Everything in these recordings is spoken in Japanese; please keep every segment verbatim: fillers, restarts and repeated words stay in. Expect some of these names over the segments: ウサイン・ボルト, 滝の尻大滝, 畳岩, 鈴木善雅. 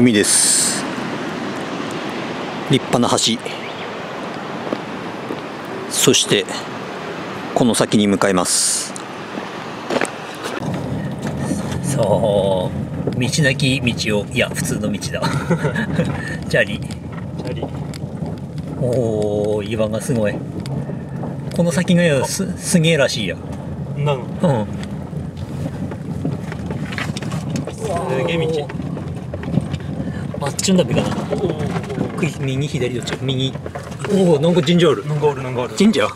海です。立派な橋、そしてこの先に向かいます。そう、道なき道を、いや普通の道だチャリチャリおお、岩がすごい。この先が す, すげえらしいやなん、うん、すげえ道あっちのダメかな。右左どっち、右。おお、なんか神社ある。なんかある、なんかある。神社？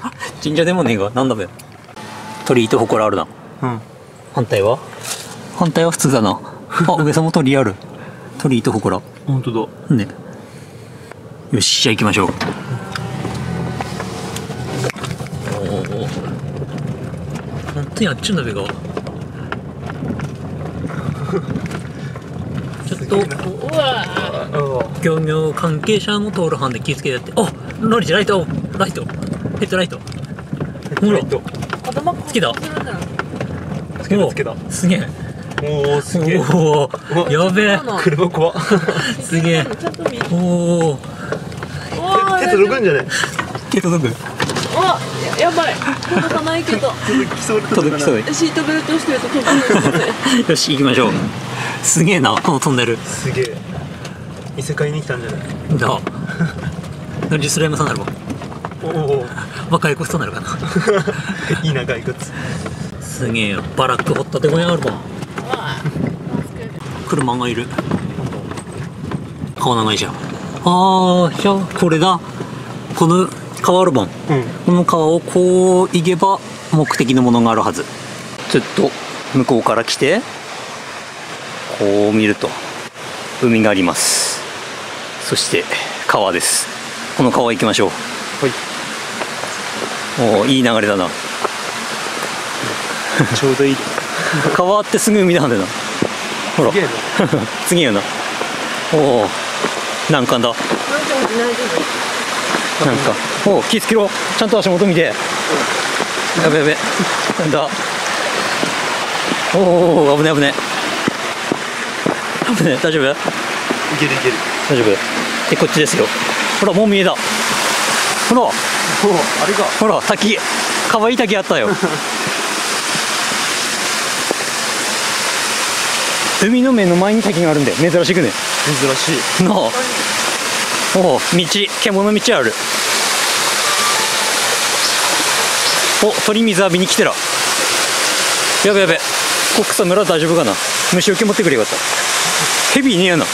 神社でもねえが、なんだべ。鳥居と祠あるな。うん。反対は？反対は普通だな。あ、上様鳥居ある。鳥居と祠。本当だ。ね。よし、じゃあ行きましょう。おお。本当にあっちのダメが。ちょっと、うわー、漁業関係者も通る班で気をつけてやって。あ、ライト、ライト、ライト、ヘッドライト、ほら、つけたつけたつけた、すげえ。おー、すげえ。おー、やべえ、車怖すげえ。おー、手届くんじゃない？手届く。あ、やばい、届かないけど届きそう、届きそう。シートベルトしてると届くんで。よし、行きましょう。すげえな、このトンネル。すげえ、異世界に来たんじゃないだ何でスライムさんなるわ。おお、若い子さんなるかないいな、骸骨。すげえ、バラック掘ったて小屋あるわ車がいる。顔長いじゃん。あー、じゃあこれだ。この川あるわ、うん、この川をこう行けば目的のものがあるはず。ずっと向こうから来てこう見ると海があります。そして川です。この川行きましょう。はい。おー、いい流れだなちょうどいい川ってすぐ海なんだよな。ほら次やな。おー、難関だ。なんか、おー、気ぃつけろ、ちゃんと足元見て。やべやべなんだ。おー、危ね危ね危ね、大丈夫？いけるいける。大丈夫。で、こっちですよ。ほら、もう見えた。ほら、ほら、あれか。ほら、滝。かわいい滝あったよ。海の目の前に滝があるんだよ。珍しくね。珍しい。なあ。おお、道、獣道ある。お、鳥水浴びに来てら。やべやべ。ここ草むら大丈夫かな。虫よけ持ってくれよかった。ヘビーねやな。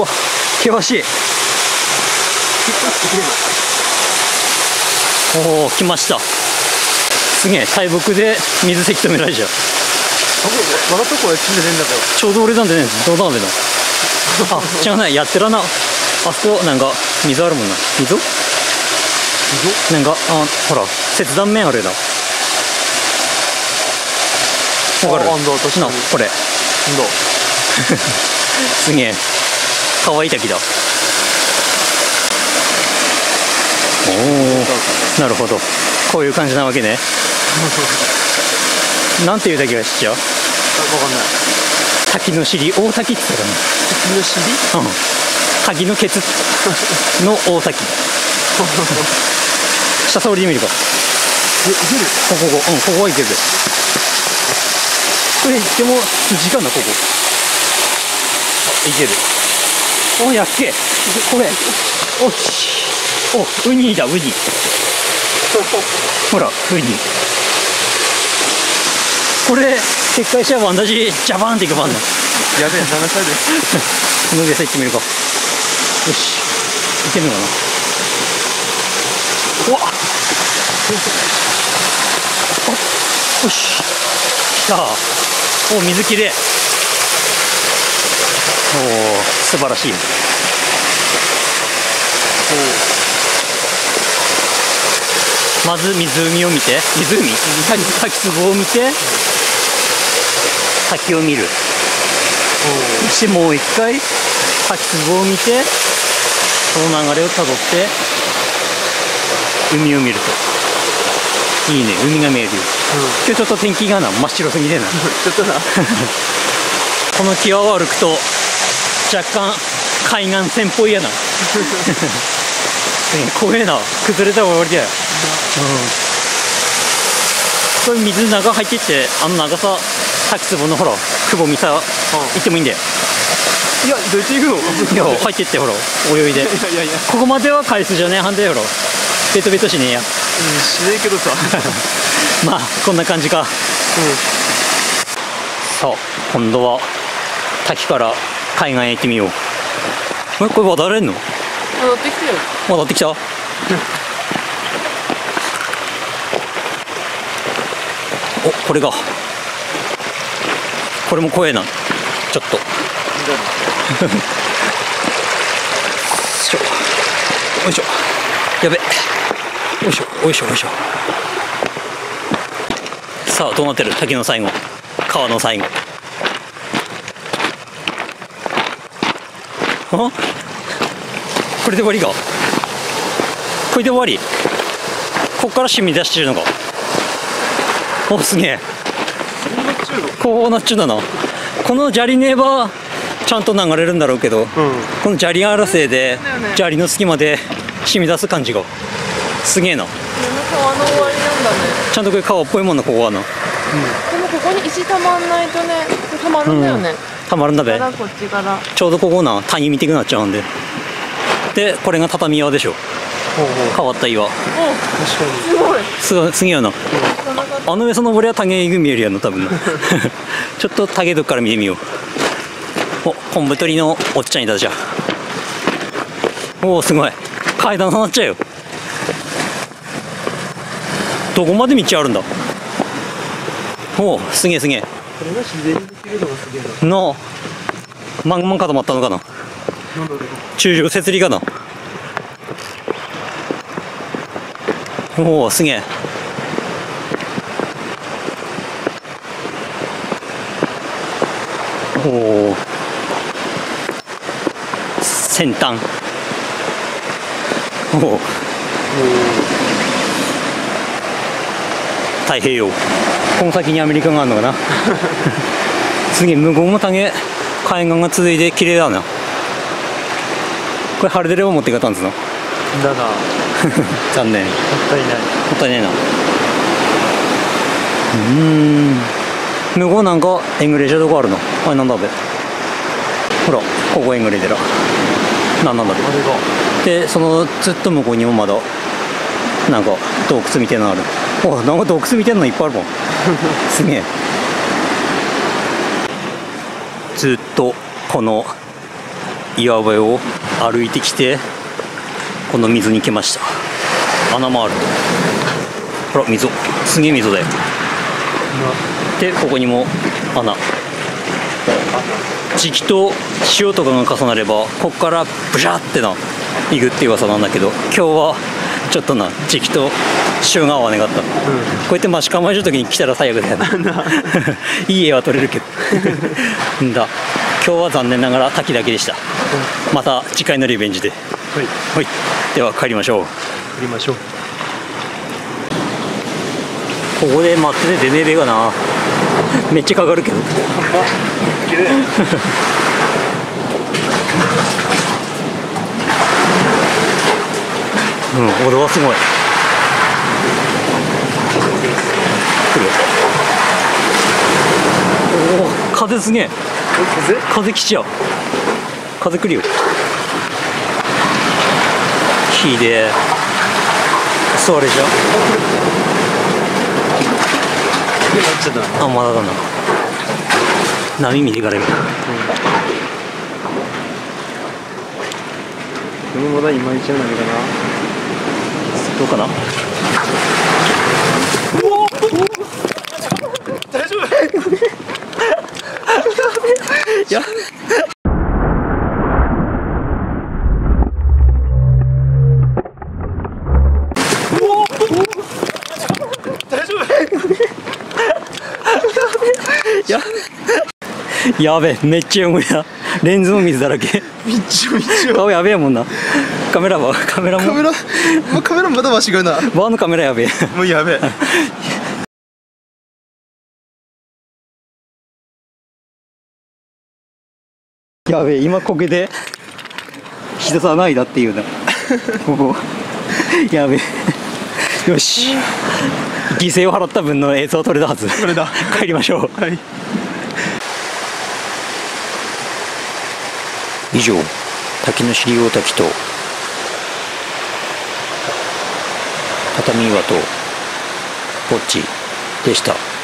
わ、険しい。おお、来ました。すげえ、大木で水せき止められちゃう。笑った声つんでねえんだけど。ちょうど俺なんでねえんだ。どうなんでな。あ、違うない、やってらな。あそこ、なんか、水あるもんな。溝溝なんか、あ、ほら、切断面あれだ。わかる。な、これ。すげえ、かわいい滝だ。おお、なるほど、こういう感じなわけねなんていう滝が知っちゃう？わかんない。滝の尻、大滝って言ったかな。滝の尻？うん、滝のケツの大滝下触りで見るか。え、いける？ここ、ここ、うん、ここはいける。これ、でも、時間だ、ここいける。お、やっけ。これ。おし。お、ウニだ、ウニ。ほら、ウニ。これ、撤回しちゃえば、同じ、ジャバーンっていけばんの。やべえ、長さです。この上さ、行ってみるか。よし。いけるのかな。うわっ。お、よし。きた。お、水きれい。おー、素晴らしい。お、まず湖を見て、湖、滝壺を見て、滝を見る。そしてもう一回滝壺を見て、その流れをたどって海を見るといいね。海が見える。今日ちょっと天気がな、真っ白すぎてなちょっとなこの際を歩くと若干海岸線っぽいやな。怖えな、崩れたら終わりだよ。うん、これ水中入ってって、あの長さ滝壺のほら久保美沙行ってもいいんだよ。いや、どっち行くの？いや、入ってってほら泳いで。いやいや、ここまでは海水じゃねえ、反対ほらベトベトしねえや。うん、しねえけどさ。まあこんな感じか。うん、さあ今度は滝から海岸へ行ってみよう。え、これ渡れんの？戻ってきたよ。戻ってきた。お、これが。これも怖えな。ちょっと。よいしょ。やべ。よいしょ。よいしょ。よいしょ。さあ、どうなってる？滝の最後。川の最後。あ？これで終わりか。これで終わり。こっから染み出してるのか。お、すげえ。こうなっちゅうだな。この砂利ねばちゃんと流れるんだろうけど、うん、この砂利荒らせで砂利の隙間で染み出す感じがすげえな。この川の終わりなんだね。ちゃんとこれ川っぽいもんな、ここはな。うん、でもここに石たまんないとね、たまるんだよね。うん、たまるんだべ。こっちからちょうどここな谷見てくなっちゃうんで。で、これが畳岩でしょ。変わった岩。すごい。すげえよな。あの上そのぼりは竹井組よりやの多分。ちょっと竹どっから見てみよう。お、昆布取りのおっちゃんいたじゃん。おお、すごい。階段になっちゃうよ。どこまで道あるんだ。おお、すげえすげえ。これが自然にできるのがすげえな。の、マンマン固まったのかな。中軸設理かな。おお、すげえ。おお、先端。おお、太平洋。この先にアメリカがあるのかな。すげえ、向こうも竹海岸が続いて綺麗だな。これ晴れてれば持っていかたんですのだな。残念。もったいない。もったいないな。うん、向こうなんかエングレージャーどこあるの。あれなんだべ。ほら、ここエングレージャーなんなんだべ。で、そのずっと向こうにもまだなんか洞窟みたいなのある。お、なんか洞窟みたいなのいっぱいあるもん。すげえ。ずっとこの岩場を歩いてきてこの水に来ました。穴もある。ほら、溝。すげえ溝だよ。で、ここにも穴。時期と潮とかが重なればこっからブシャってな行くって噂なんだけど、今日はちょっとな時期と潮が合わねかった、うん、こうやって待ち構える時に来たら最悪だよな。いい絵は撮れるけど。んだ、今日は残念ながら滝だけでした。うん、また次回のリベンジで。はい、はい、では帰りましょう。帰りましょう。ここで待ってて出ねえべかな。めっちゃかかるけど。うん、俺はすごい。おお、風すげえ。風？風来ちゃう。風来るよ。ひでえ。そうあれじゃん。あ、まだだな。波見てから今。うん、でもまだいまいちな波かな。どうかな。おお。大丈夫。いや。大丈夫。や。やべ、めっちゃ汚れた。レンズも水だらけ。みっちょみちょ。顔やべえもんな。カメラはカメラも。カメラ。まカメラまだわしがな。バーのカメラやべえ。もうやべえ。やべえ、今こけで膝さないだっていうなここやべえよし、犠牲を払った分の映像撮れたはず。これだ帰りましょう。はい、以上、滝の尻大滝と畳岩とぼっちでした。